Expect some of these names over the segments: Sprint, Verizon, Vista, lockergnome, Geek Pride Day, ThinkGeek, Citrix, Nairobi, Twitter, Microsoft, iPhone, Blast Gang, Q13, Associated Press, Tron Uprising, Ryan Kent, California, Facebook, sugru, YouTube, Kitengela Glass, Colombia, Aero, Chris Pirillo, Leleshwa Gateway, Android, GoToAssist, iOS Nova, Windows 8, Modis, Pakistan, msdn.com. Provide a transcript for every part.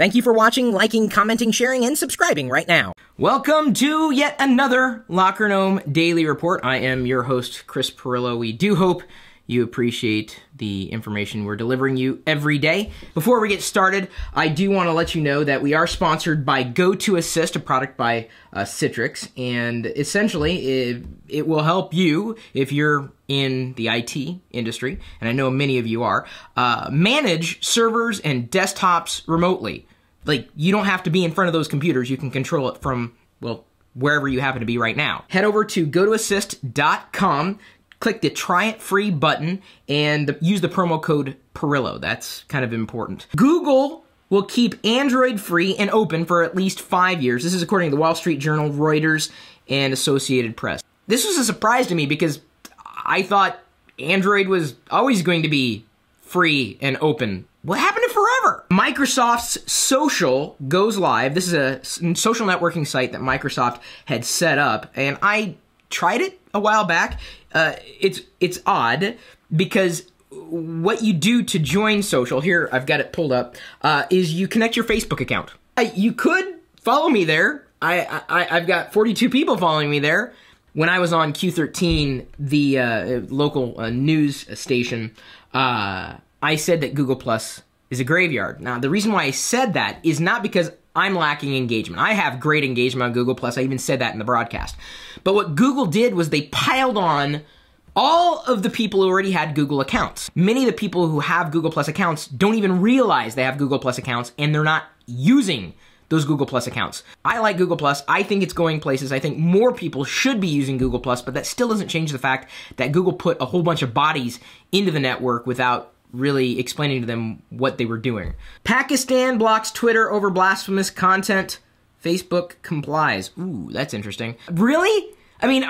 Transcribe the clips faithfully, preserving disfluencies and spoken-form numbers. Thank you for watching, liking, commenting, sharing, and subscribing right now. Welcome to yet another Locker Gnome Daily Report. I am your host, Chris Pirillo. We do hope you appreciate the information we're delivering you every day. Before we get started, I do want to let you know that we are sponsored by GoToAssist, a product by uh, Citrix, and essentially it, it will help you if you're in the I T industry, and I know many of you are, uh, manage servers and desktops remotely. Like, you don't have to be in front of those computers. You can control it from, well, wherever you happen to be right now. Head over to go to assist dot com. Click the try it free button and use the promo code PERILLO. That's kind of important. Google will keep Android free and open for at least five years. This is according to the Wall Street Journal, Reuters, and Associated Press. This was a surprise to me because I thought Android was always going to be free and open. What happened to forever? Microsoft's Social goes live. This is a social networking site that Microsoft had set up, and I tried it a while back. Uh, it's it's odd because what you do to join Social, here I've got it pulled up, uh, is you connect your Facebook account. Uh, you could follow me there. I, I I've got forty-two people following me there. When I was on Q thirteen, the uh, local uh, news station, uh, I said that Google Plus is a graveyard. Now, the reason why I said that is not because I'm lacking engagement. I have great engagement on Google Plus. I even said that in the broadcast. But what Google did was they piled on all of the people who already had Google accounts. Many of the people who have Google Plus accounts don't even realize they have Google Plus accounts, and they're not using those Google Plus accounts. I like Google Plus. I think it's going places. I think more people should be using Google Plus, but that still doesn't change the fact that Google put a whole bunch of bodies into the network without really explaining to them what they were doing. Pakistan blocks Twitter over blasphemous content. Facebook complies. Ooh, that's interesting. Really? I mean,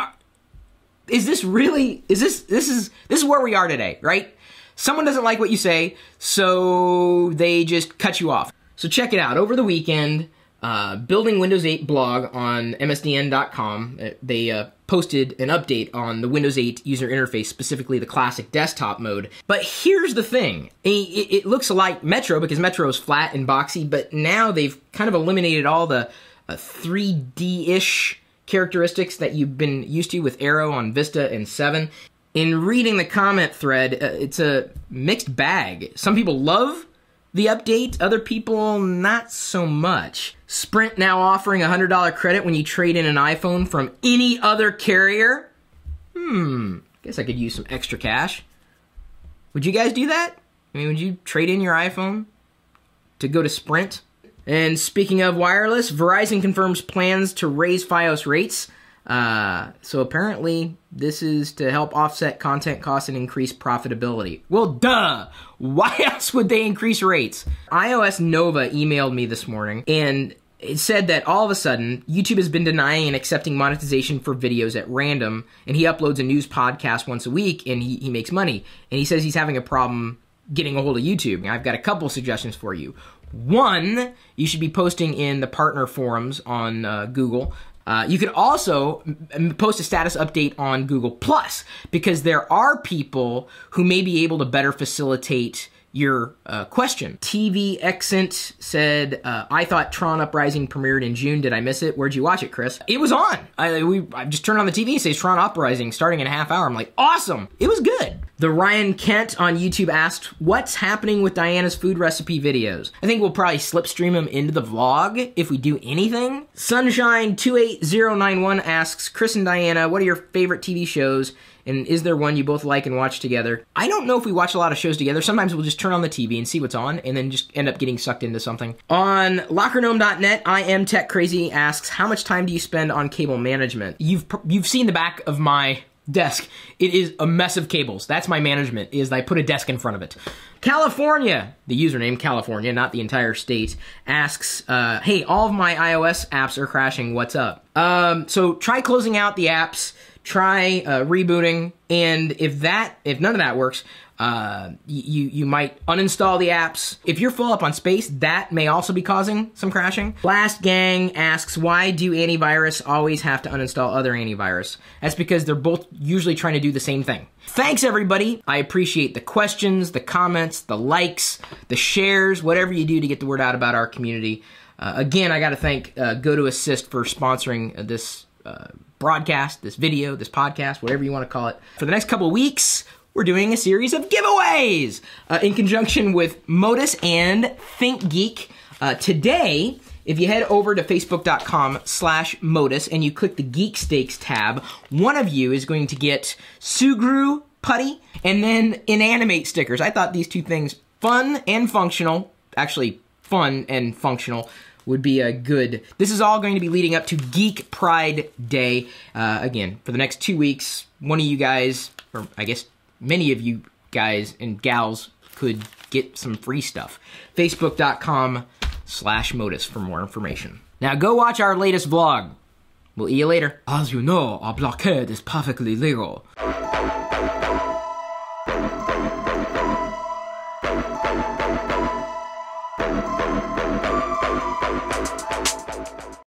is this really, is this, this is, this is where we are today, right? Someone doesn't like what you say, so they just cut you off. So check it out. Over the weekend, uh, Building Windows eight blog on m s d n dot com, they uh, posted an update on the Windows eight user interface, specifically the classic desktop mode. But here's the thing. It, it looks like Metro, because Metro is flat and boxy, but now they've kind of eliminated all the uh, three D-ish characteristics that you've been used to with Aero on Vista and seven. In reading the comment thread, uh, it's a mixed bag. Some people love the update, other people not so much. Sprint now offering a one hundred dollar credit when you trade in an iPhone from any other carrier. Hmm, guess I could use some extra cash. Would you guys do that? I mean, would you trade in your iPhone to go to Sprint? And speaking of wireless, Verizon confirms plans to raise FiOS rates. Uh, so apparently this is to help offset content costs and increase profitability. Well, duh! Why else would they increase rates? iOS Nova emailed me this morning, and it said that all of a sudden, YouTube has been denying and accepting monetization for videos at random, and he uploads a news podcast once a week, and he, he makes money. And he says he's having a problem getting a hold of YouTube. Now, I've got a couple suggestions for you. One, you should be posting in the partner forums on uh, Google. Uh, you could also post a status update on Google Plus, because there are people who may be able to better facilitate your uh, question. T V X int said, uh, I thought Tron Uprising premiered in June. Did I miss it? Where'd you watch it, Chris? It was on. I, we, I just turned on the T V and says Tron Uprising starting in a half hour. I'm like, awesome. It was good. The Ryan Kent on YouTube asked, what's happening with Diana's food recipe videos? I think we'll probably slipstream them into the vlog if we do anything. Sunshine two eight zero nine one asks, Chris and Diana, what are your favorite T V shows? And is there one you both like and watch together? I don't know if we watch a lot of shows together. Sometimes we'll just turn on the T V and see what's on and then just end up getting sucked into something. On locker gnome dot net, I am tech crazy asks, how much time do you spend on cable management? You've you've seen the back of my desk. It is a mess of cables. That's my management, is I put a desk in front of it. California, the username California, not the entire state, asks, uh, hey, all of my iOS apps are crashing. What's up? Um, so try closing out the apps. Try uh, rebooting, and if that, if none of that works, Uh, you, you might uninstall the apps. If you're full up on space, that may also be causing some crashing. Blast Gang asks, why do antivirus always have to uninstall other antivirus? That's because they're both usually trying to do the same thing. Thanks, everybody. I appreciate the questions, the comments, the likes, the shares, whatever you do to get the word out about our community. Uh, again, I got to thank uh, GoToAssist for sponsoring this uh, broadcast, this video, this podcast, whatever you want to call it. For the next couple of weeks, we're doing a series of giveaways uh, in conjunction with Modis and ThinkGeek. Uh, today, if you head over to facebook.com slash Modis and you click the Geek Stakes tab, one of you is going to get Sugru Putty and then Inanimate stickers. I thought these two things, fun and functional, actually fun and functional, would be a good. This is all going to be leading up to Geek Pride Day. Uh, again, for the next two weeks, one of you guys, or I guess many of you guys and gals could get some free stuff. Facebook.com slash Modis for more information. Now go watch our latest vlog. We'll see you later. As you know, our blockade is perfectly legal.